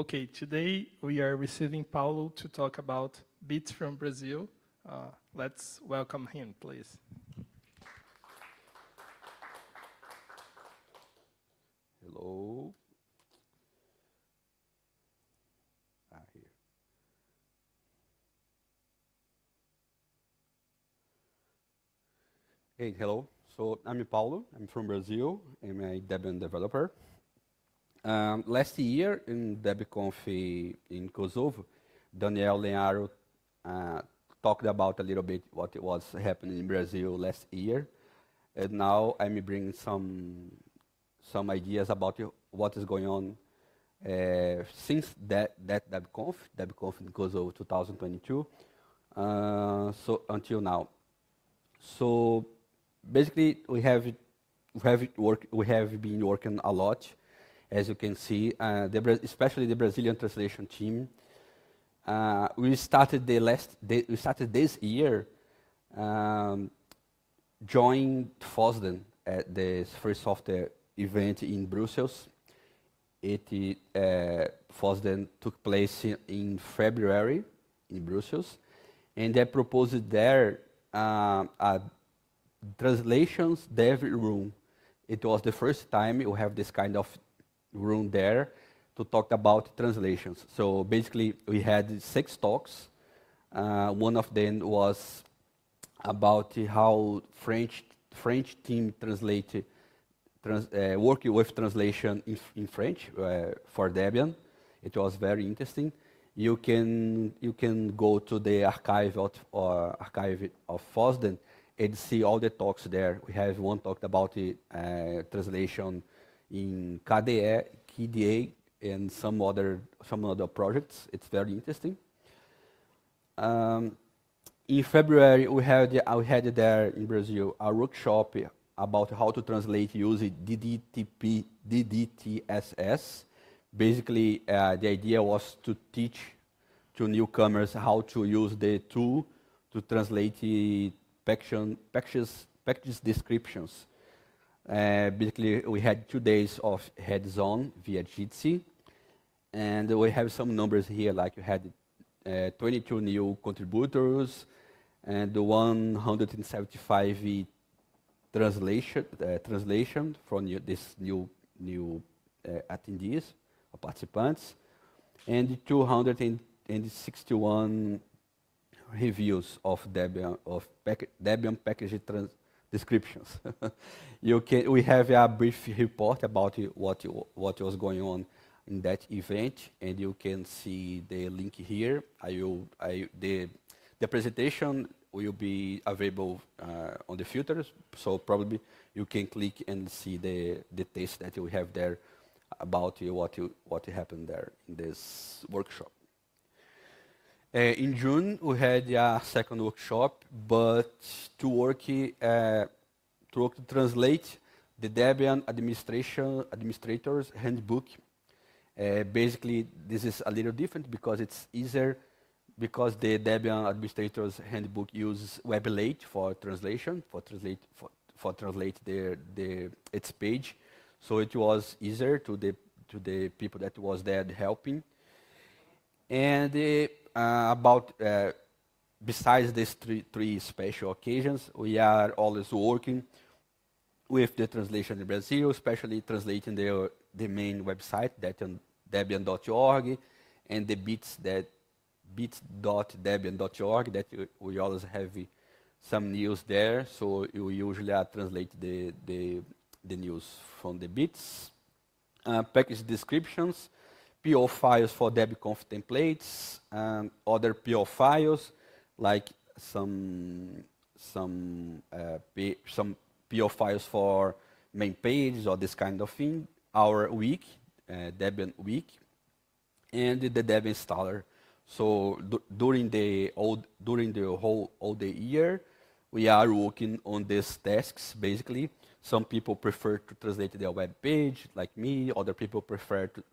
Okay, today we are receiving Paulo to talk about bits from Brazil. Let's welcome him, please. Hello. Here. Hey, hello. So I'm Paulo. I'm from Brazil. I'm a Debian developer. Last year in Debconf in Kosovo, Daniel Lenharo talked about a little bit what was happening in Brazil last year, and now I'm bringing some ideas about what is going on since that Debconf in Kosovo 2022, so until now. So basically, we have been working a lot. As you can see, especially the Brazilian translation team, we started this year joined FOSDEM at the first software event in Brussels. FOSDEM took place in February in Brussels, and they proposed there a translations dev room. It was the first time we have this kind of room there to talk about translations. So basically, we had 6 talks. One of them was about how French team working with translation in French for Debian. It was very interesting. You can go to the archive of FOSDEM and see all the talks there. We have one talk about translation in KDE and some other projects. It's very interesting. In February, we had there in Brazil a workshop about how to translate using DDTP, DDTSS. Basically, the idea was to teach to newcomers how to use the tool to translate package descriptions. Basically, we had 2 days of hands-on via Jitsi, and we have some numbers here, like we had 22 new contributors and 175 translation from these new attendees or participants, and 261 reviews of Debian package descriptions. We have a brief report about what was going on in that event, and you can see the link here. The presentation will be available on the filters, so probably you can click and see the text that you have there about what happened there in this workshop. In June, we had a second workshop, but to translate the Debian Administrator's Handbook. Basically, this is a little different because it's easier, because the Debian Administrator's Handbook uses WebLate for translation, for translate its page. So it was easier to the people that was there helping. And besides these three special occasions, we are always working with the translation in Brazil, especially translating the main website, debian.org, and the bits.debian.org, that we always have some news there. So we usually translate the news from the bits. Package descriptions, PO files for Debconf templates, other PO files, like some PO files for main pages or this kind of thing. Our week, Debian week, and the Debian installer. So during the whole year, we are working on these tasks basically. Some people prefer to translate their web page, like me. Other people prefer to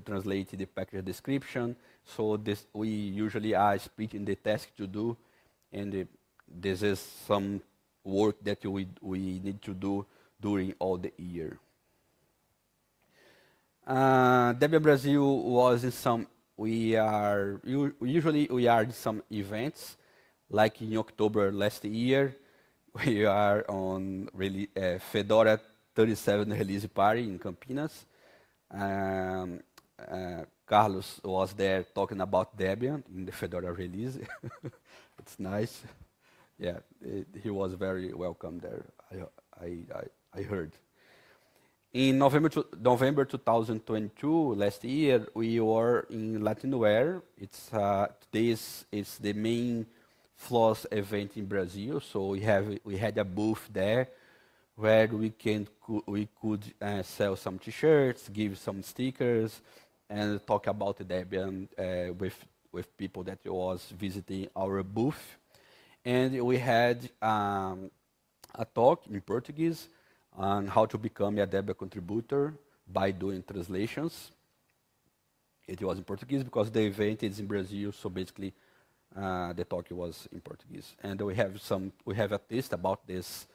translate the package description. So this, we usually are splitting the task to do, and this is some work that we need to do during all the year. Debian Brazil was in some, usually we are in some events, like in October last year, we are on really, Fedora 37 release party in Campinas. Carlos was there talking about Debian in the Fedora release. It's nice. Yeah, he was very welcome there, I heard. In November 2022, last year, we were in Latinware. It's, this is the main FLOSS event in Brazil, so we had a booth there where we could sell some t-shirts, give some stickers, and talk about Debian with people that was visiting our booth. And we had a talk in Portuguese on how to become a Debian contributor by doing translations. It was in Portuguese because the event is in Brazil, so basically the talk was in Portuguese. And we have a test about this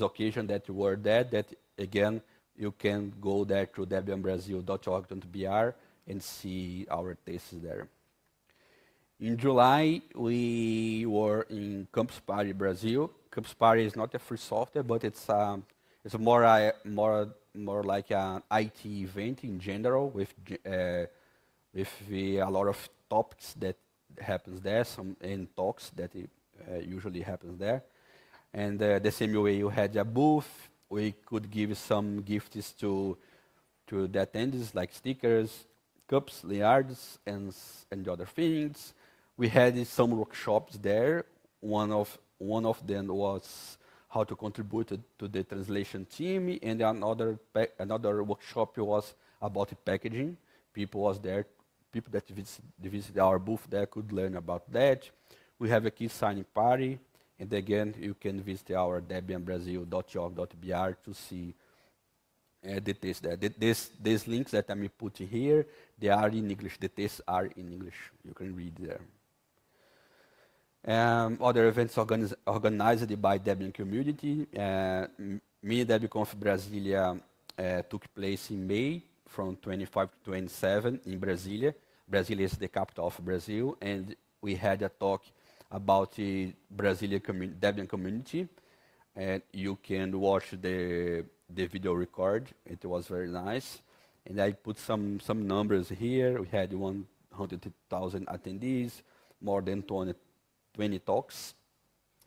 occasion that we were there. That again, you can go there to debianbrasil.org.br and see our tests there. In July, we were in Campus Party, Brazil. Campus Party is not a free software, but it's more like an IT event in general with a lot of topics that happens there, and talks that usually happens there. And the same way you had a booth, we could give some gifts to the attendees, like stickers, cups, liards, and other things. We had some workshops there. One of them was how to contribute to the translation team, and another workshop was about packaging. People that visited our booth there could learn about that. We have a key signing party, and again, you can visit our debianbrasil.org.br to see the tests there. These links that I'm putting here, they are in English. The tests are in English. You can read there. Other events organized by Debian community. Mini Debian Conf Brasilia took place in May from 25 to 27 in Brasilia. Brasilia is the capital of Brazil, and we had a talk about the Brasilia Debian community. And you can watch the video record. It was very nice. And I put some numbers here. We had 100,000 attendees, more than 20 talks,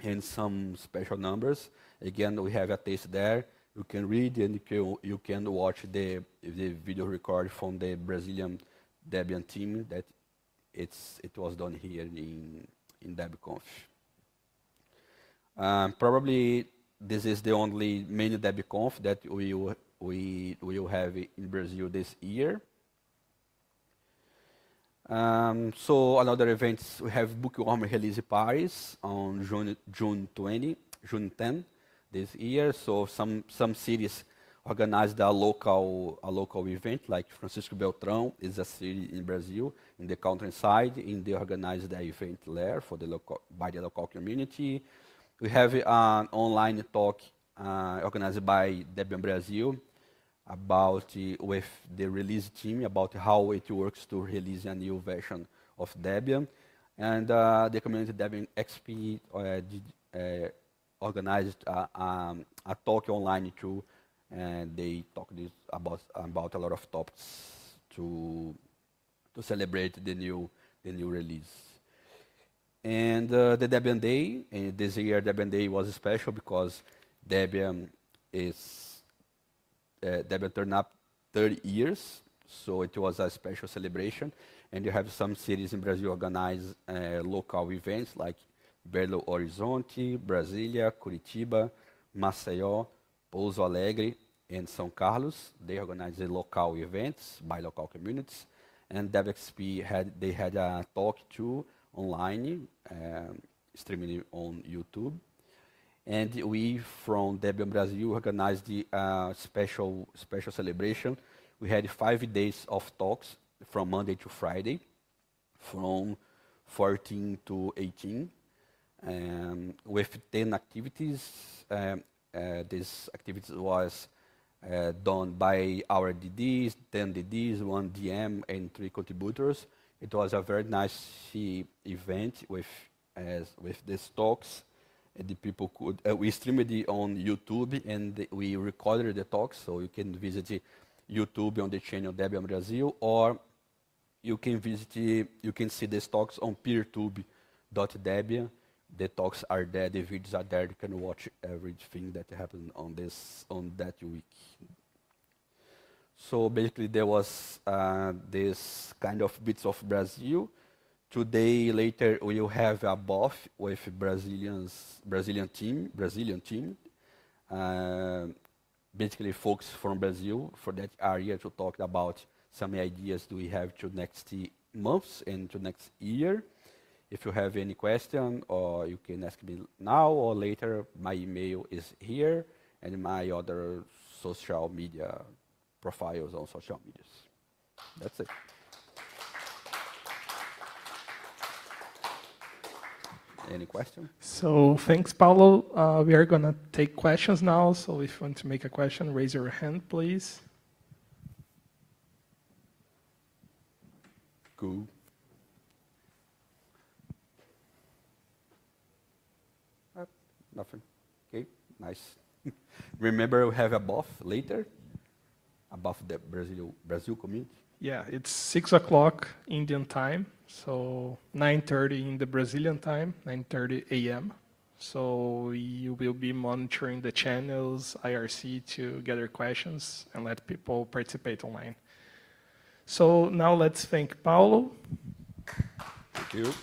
and some special numbers. Again, we have a taste there. You can read and you can watch the video record from the Brazilian Debian team that it was done here in Debconf. Probably this is the only mini Debconf that we will have in Brazil this year. So another events, we have Bookworm release parties on June 10 this year. So some cities organized a local event, like Francisco Beltrão is a city in Brazil in the countryside, and they organized the event there for the local, by the local community. We have an online talk organized by Debian Brazil with the release team about how it works to release a new version of Debian. And the community Debian XP organized a talk online too, and they talked about a lot of topics to celebrate the new release. And the Debian Day, this year Debian Day was special because Debian is Debian turned up 30 years, so it was a special celebration. And you have some cities in Brazil organize local events like Belo Horizonte, Brasilia, Curitiba, Maceió, Pouso Alegre, and São Carlos. They organize local events by local communities. And DevXP had a talk too online, streaming on YouTube. And we from Debian Brazil organized the special celebration. We had 5 days of talks from Monday to Friday, from 14 to 18, with 10 activities. These activities was done by our DDs, 10 DDs, 1 DM, and 3 contributors. It was a very nice event with these talks. The people could we streamed it on YouTube and we recorded the talks, so you can visit YouTube on the channel Debian Brasil, or you can visit, you can see these talks on peertube.Debian. The talks are there, the videos are there, you can watch everything that happened on this, on that week. So basically there was this kind of bits of Brazil. Today, later, we will have a BoF with Brazilian team. Basically folks from Brazil for that area to talk about some ideas we have to next months and to next year. If you have any question, or you can ask me now or later, my email is here and my other social media profiles on social medias. That's it. Any question? So thanks, Paulo. We are going to take questions now. So if you want to make a question, raise your hand, please. Cool. Nothing. Okay, nice. Remember, we have a BoF later, above the Brazil community. Yeah, it's 6 o'clock Indian time, so 9:30 in the Brazilian time, 9:30 a.m. So you will be monitoring the channels, IRC, to gather questions and let people participate online. So now let's thank Paulo. Thank you.